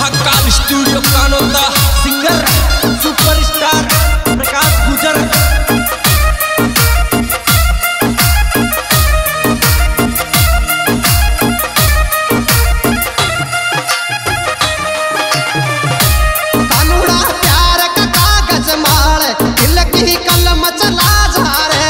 Mahakal studio Kanota singer superstar Prakash Gurjar. Kanuda प्यार का कागज माल तिलकी कलम चला जा रे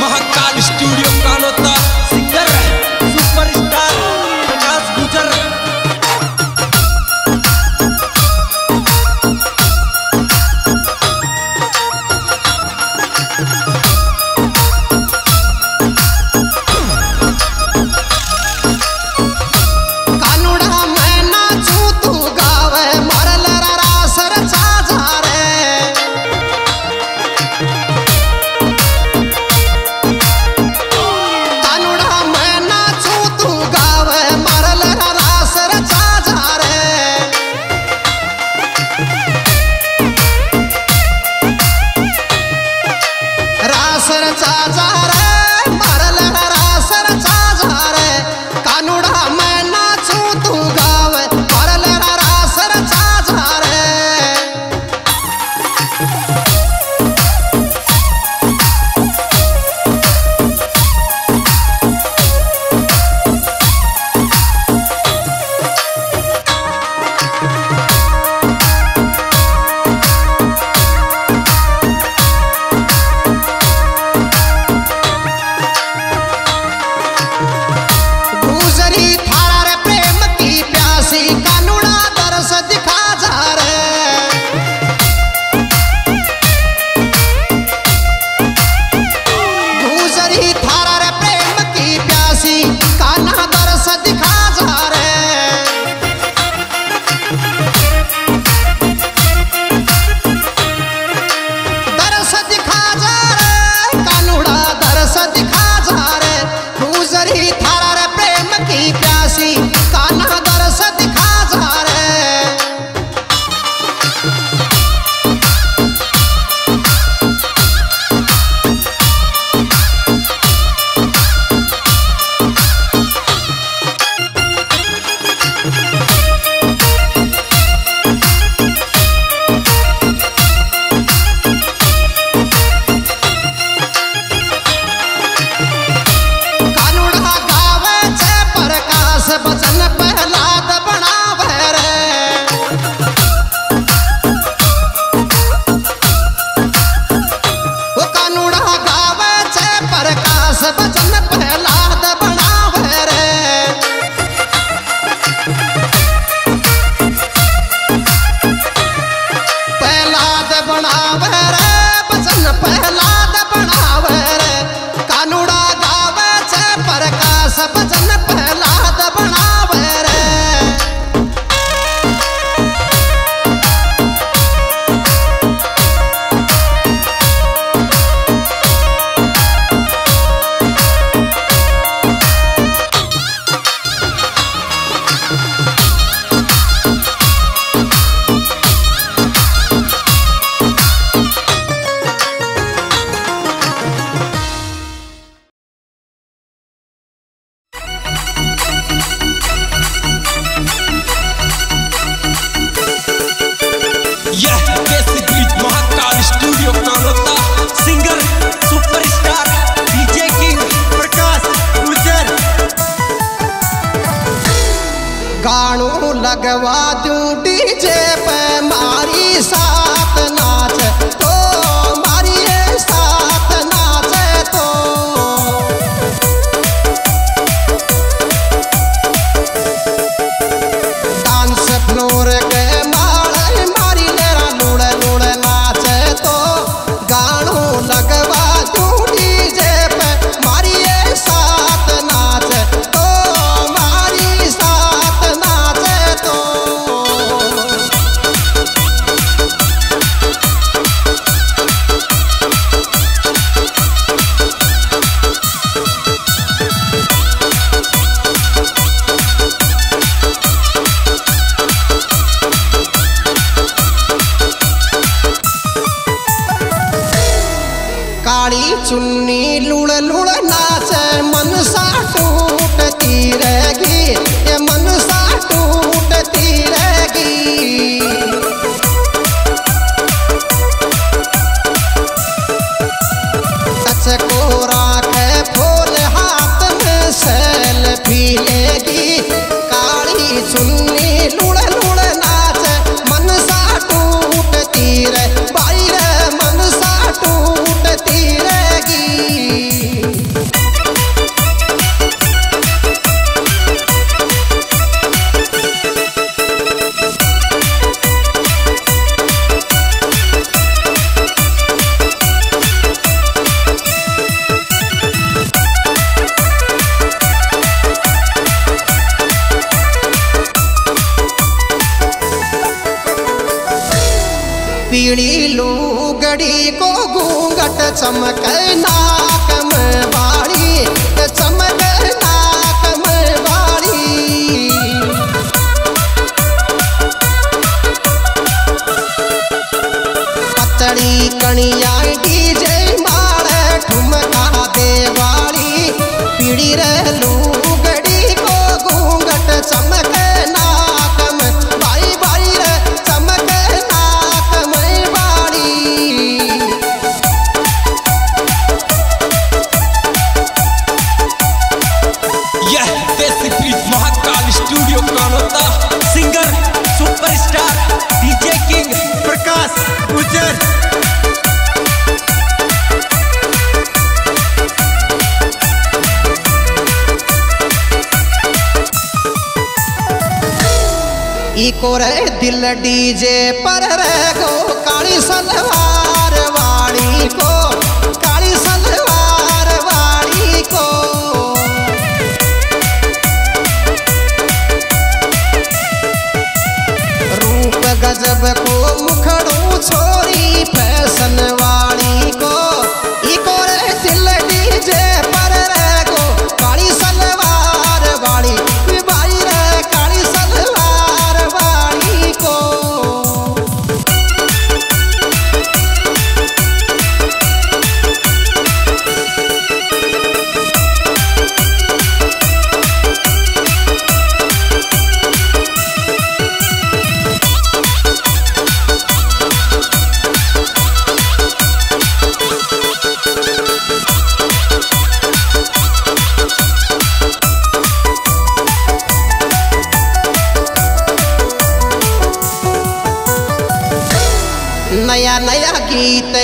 Mahakal studio Kanota singer superstar Prakash Gurjar. Kanuda मैं नाचू तू गावे मरल रा सर साझा रे।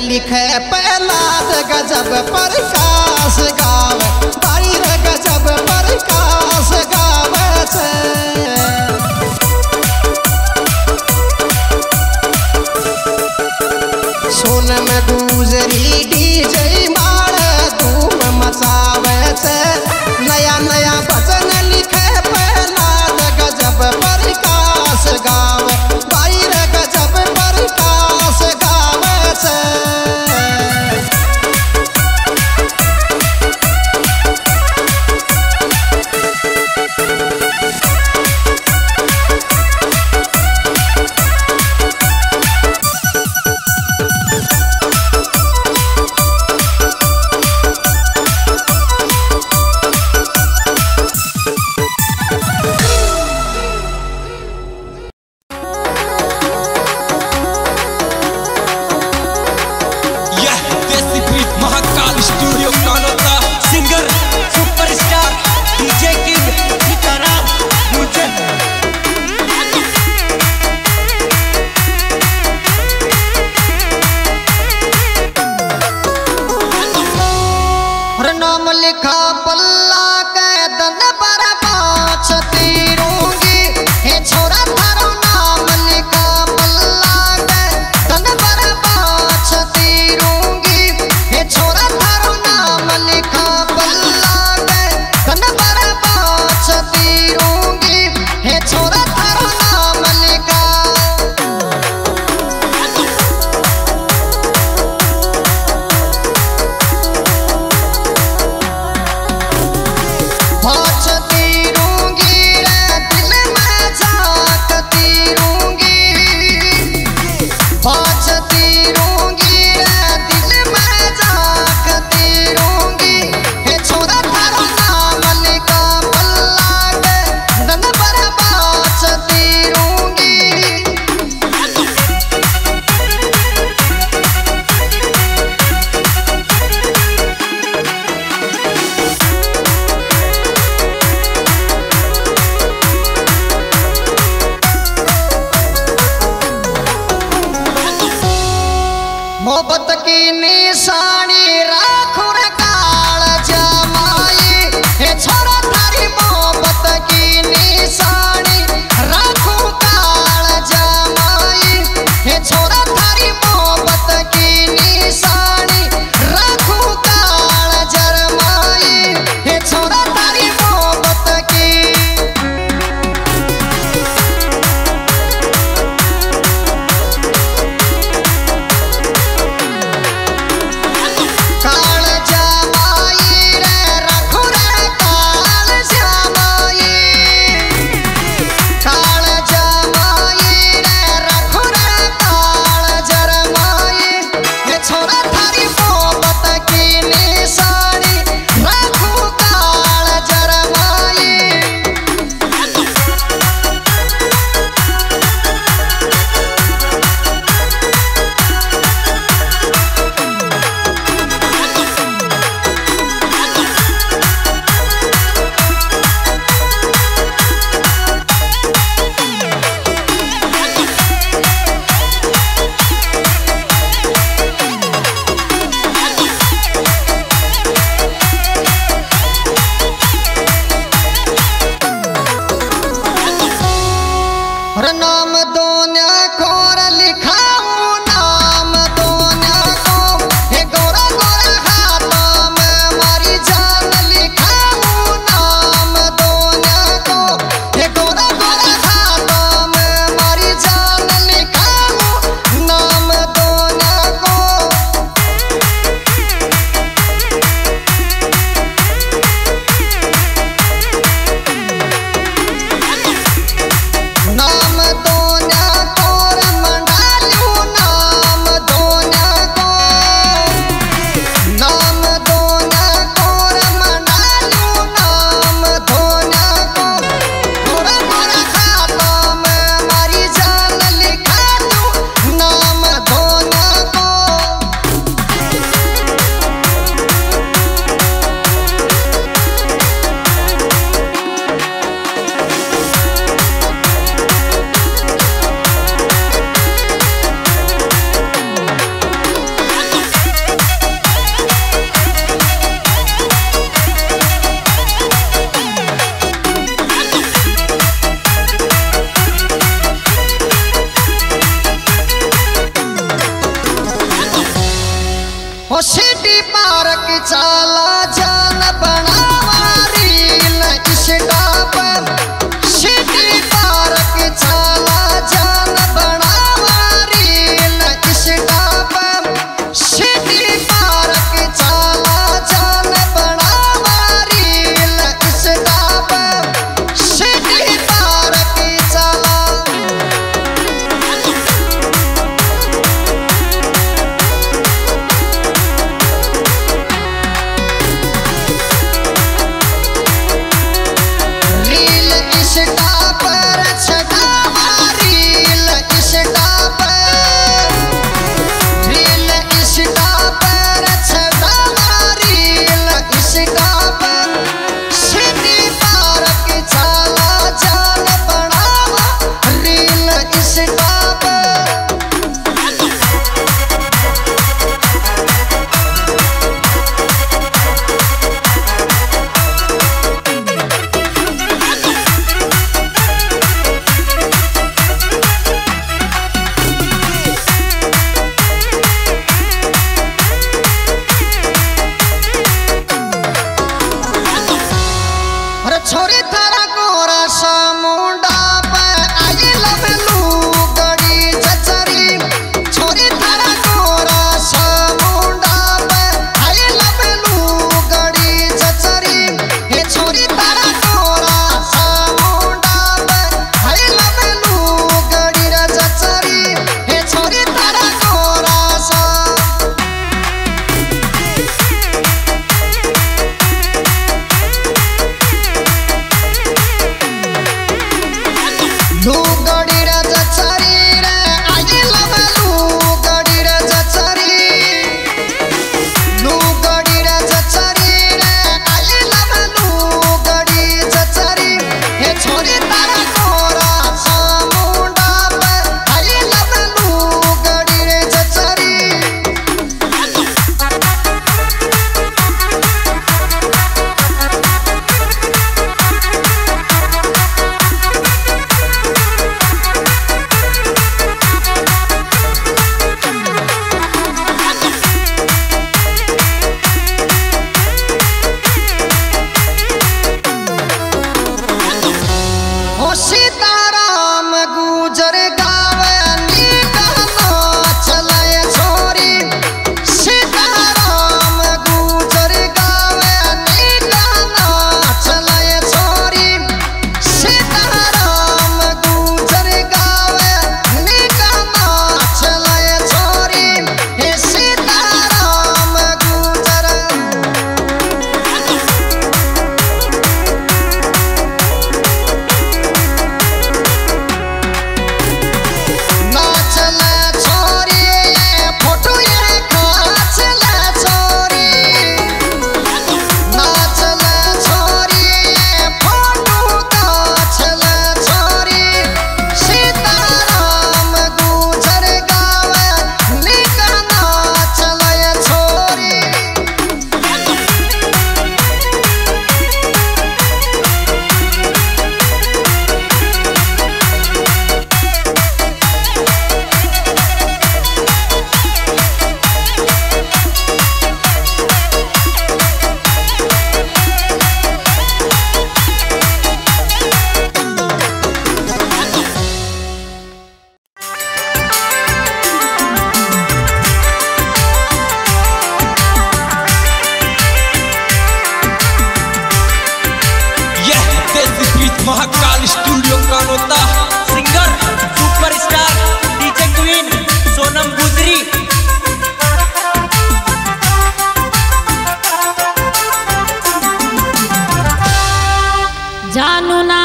लिखे पहला गजब प्रकाश गावे। लिखा पल्ला कैदन पर बाँचती रहूँगी हे छोरा थारो नाम लिखा पल्ला कैदन पर बाँचती रहूँगी हे छोरा थारो नाम लिखा पल्ला कैदन पर बाँचती रहूँगी हे छोरा थारो नाम लिखा। Mahakal studio Kanota singer superstar DJ queen Sonam Gujari. जानू ना